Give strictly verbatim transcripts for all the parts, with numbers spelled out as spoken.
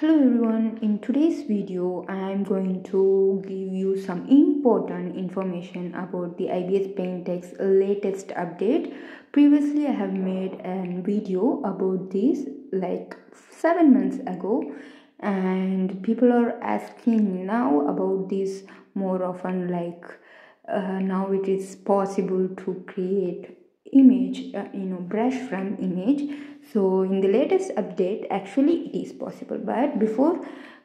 Hello everyone, in today's video I am going to give you some important information about the IBISPAINT X latest update. Previously I have made a video about this like seven months ago and people are asking now about this more often, like uh, now it is possible to create image uh, you know brush from image. So in the latest update actually it is possible, but before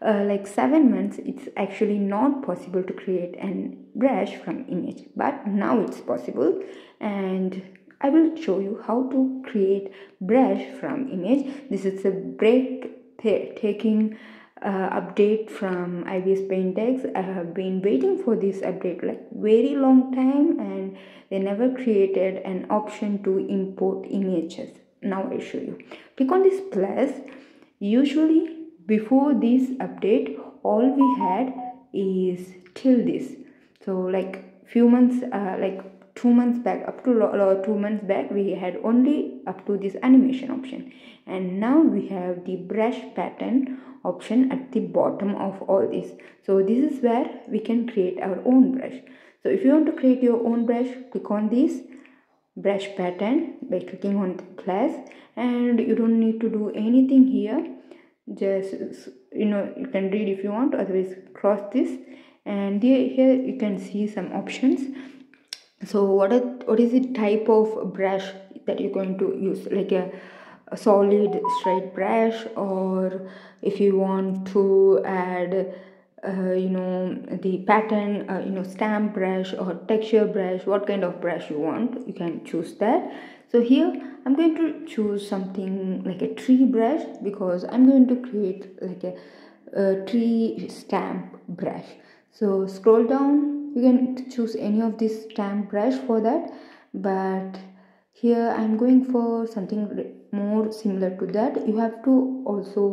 uh, like seven months it's actually not possible to create an brush from image, but now it's possible and I will show you how to create brush from image. This is a break taking uh, update from IBISPAINT X. I have been waiting for this update like very long time and they never created an option to import images. Now I show you. Click on this plus. Usually before this update all we had is till this, so like few months uh, like two months back up to uh, two months back we had only up to this animation option, and now we have the brush pattern option at the bottom of all this. So this is where we can create our own brush. So if you want to create your own brush, click on this brush pattern by clicking on the plus, and you don't need to do anything here, just you know you can read if you want, otherwise cross this. And here you can see some options. So what are, what is the type of brush that you're going to use, like a, a solid straight brush, or if you want to add Uh, you know the pattern uh, you know stamp brush or texture brush, what kind of brush you want, you can choose that. So here I'm going to choose something like a tree brush because I'm going to create like a, a tree stamp brush. So scroll down, you can choose any of these stamp brush for that, but here I'm going for something more similar to that. You have to also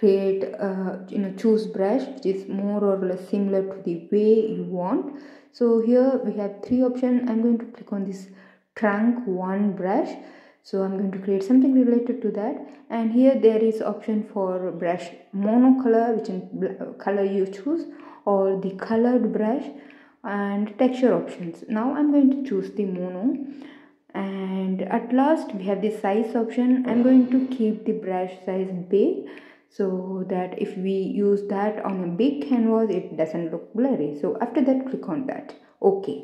create uh, you know choose brush which is more or less similar to the way you want. So here we have three options. I'm going to click on this trunk one brush, so I'm going to create something related to that. And here there is option for brush monocolor, which in color you choose, or the colored brush, and texture options. Now I'm going to choose the mono. And at last we have the size option. I'm going to keep the brush size big so that if we use that on a big canvas it doesn't look blurry. So after that click on that. Okay,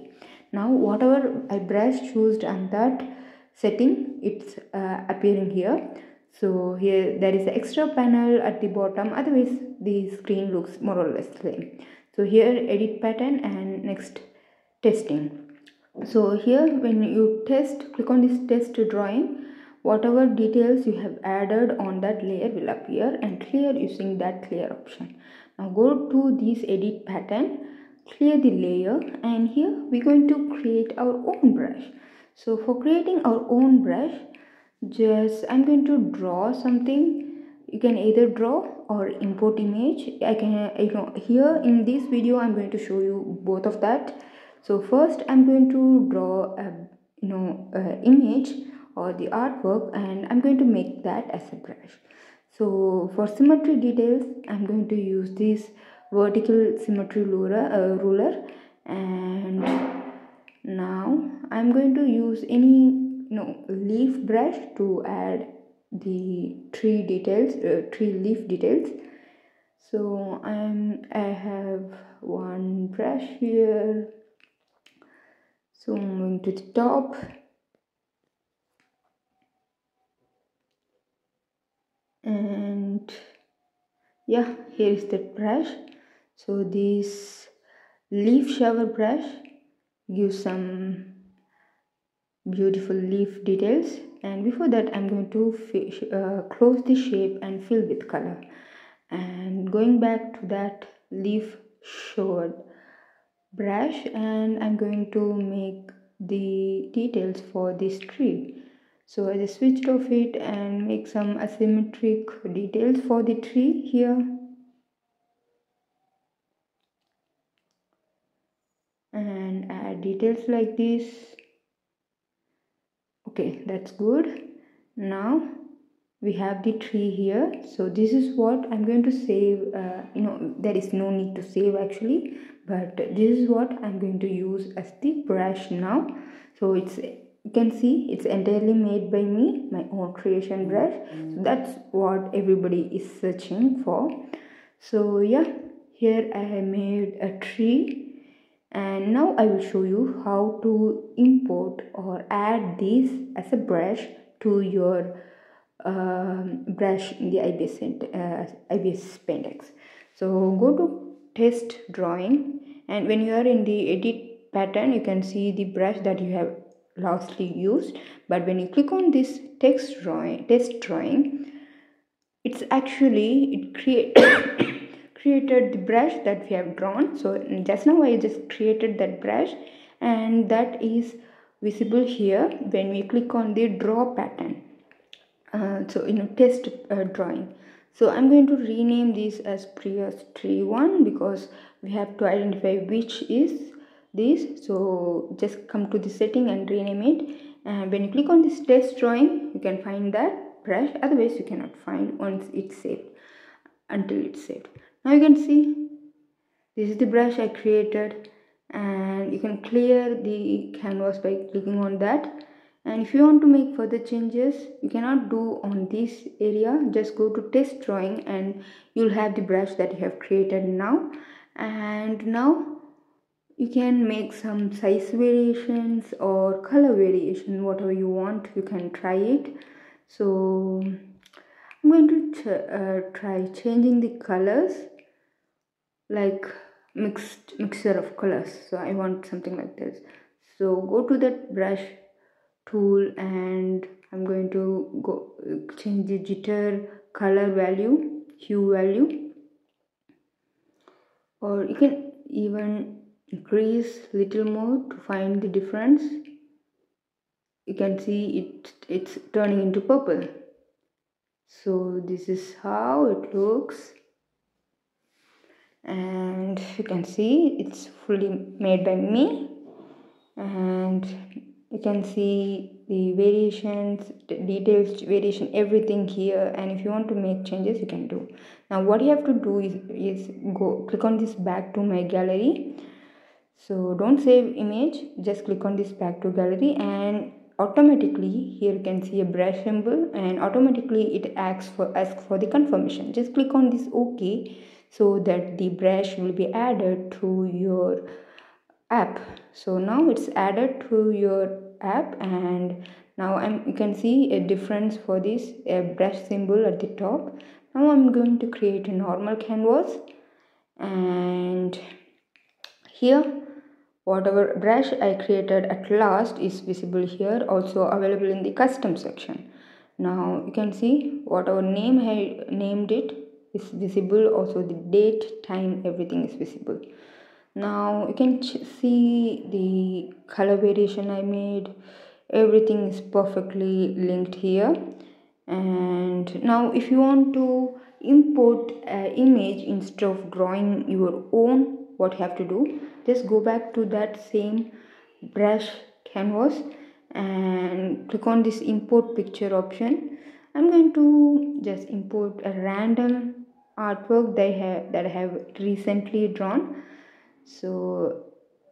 now whatever I brush choose on that setting, it's uh, appearing here. So here there is an extra panel at the bottom, otherwise the screen looks more or less same. So here edit pattern and next testing. So here when you test, click on this test drawing. Whatever details you have added on that layer will appear and clear using that clear option. Now go to this edit pattern, clear the layer, and here we're going to create our own brush. So for creating our own brush, just I'm going to draw something. You can either draw or import image. I can you know here in this video I'm going to show you both of that. So first I'm going to draw a you know a image or the artwork, and I'm going to make that as a brush. So for symmetry details I'm going to use this vertical symmetry ruler, and now I'm going to use any you know leaf brush to add the tree details, uh, tree leaf details. So I'm I have one brush here, so I'm going to the top. And yeah, here is the brush. So this leaf shower brush gives some beautiful leaf details. And before that I'm going to fish, uh, close the shape and fill with color, and going back to that leaf shower brush, and I'm going to make the details for this tree. So I just switched off it and make some asymmetric details for the tree here. And add details like this. Okay, that's good. Now we have the tree here. So this is what I'm going to save. Uh, you know, there is no need to save actually, but this is what I'm going to use as the brush now. So it's, you can see, it's entirely made by me, my own creation brush. So that's what everybody is searching for. So yeah, here I have made a tree, and now I will show you how to import or add this as a brush to your um, brush in the IBISPAINT X. So go to test drawing, and when you are in the edit pattern, you can see the brush that you have lastly used. But when you click on this text drawing test drawing, it's actually it create created the brush that we have drawn. So just now I just created that brush, and that is visible here when we click on the draw pattern. Uh, so you know, test uh, drawing. So I'm going to rename this as previous tree one, because we have to identify which is this. So just come to the setting and rename it, and when you click on this test drawing, you can find that brush. Otherwise you cannot find once it's saved, until it's saved. Now you can see this is the brush I created, and you can clear the canvas by clicking on that. And if you want to make further changes, you cannot do on this area. Just go to test drawing, and you'll have the brush that you have created now. And now you can make some size variations or color variation, whatever you want, you can try it. So I'm going to ch uh, try changing the colors, like mixed mixture of colors. So I want something like this. So go to that brush tool, and I'm going to go change the jitter color value, hue value, or you can even increase little more to find the difference. You can see it it's turning into purple. So this is how it looks, and you can see it's fully made by me, and you can see the variations, the details, variation, everything here. And if you want to make changes, you can do. Now what you have to do is, is go click on this back to my gallery. So don't save image, just click on this back to gallery, and automatically here you can see a brush symbol, and automatically it asks for asks for the confirmation. Just click on this OK, so that the brush will be added to your app. So now it's added to your app, and now I'm, you can see a difference for this a brush symbol at the top. Now I'm going to create a normal canvas, and here whatever brush I created at last is visible here, also available in the custom section. Now you can see whatever name I named it is visible, also the date, time, everything is visible. Now you can see the color variation I made, everything is perfectly linked here. And now if you want to import an image instead of drawing your own, what you have to do, just go back to that same brush canvas and click on this import picture option. I'm going to just import a random artwork that I have, that I have recently drawn. So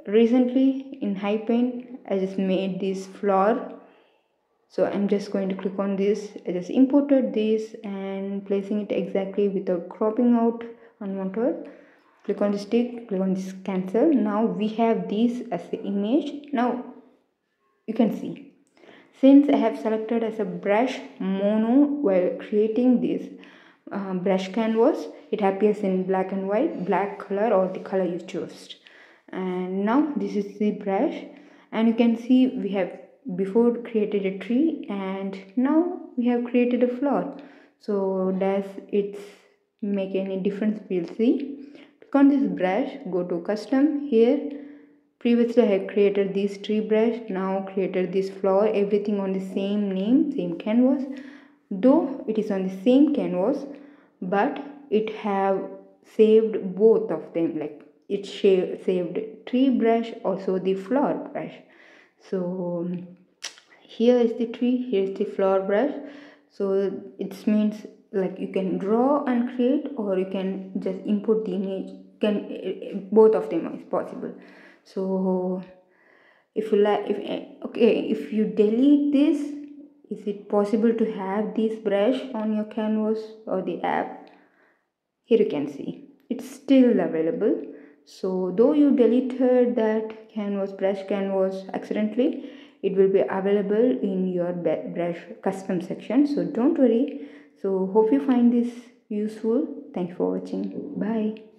recently in HiPaint, I just made this flower. So I'm just going to click on this. I just imported this and placing it exactly without cropping out unwanted. Click on this tick, click on this cancel. Now we have this as the image. Now you can see, since I have selected as a brush mono while creating this uh, brush canvas, it appears in black and white, black color or the color you chose. And now this is the brush, and you can see we have before created a tree, and now we have created a flower. So does it make any difference? We'll see. On this brush, go to custom. Here previously I had created this tree brush, now created this flower, everything on the same name, same canvas, though it is on the same canvas, but it have saved both of them, like it saved tree brush, also the flower brush. So here is the tree, here is the flower brush. So it means like you can draw and create, or you can just import the image. Can both of them is possible. So if you like, if okay, if you delete this, is it possible to have this brush on your canvas or the app? Here you can see it's still available. So though you deleted that canvas brush canvas accidentally, it will be available in your brush custom section. So don't worry. So hope you find this useful. Thanks for watching. Bye.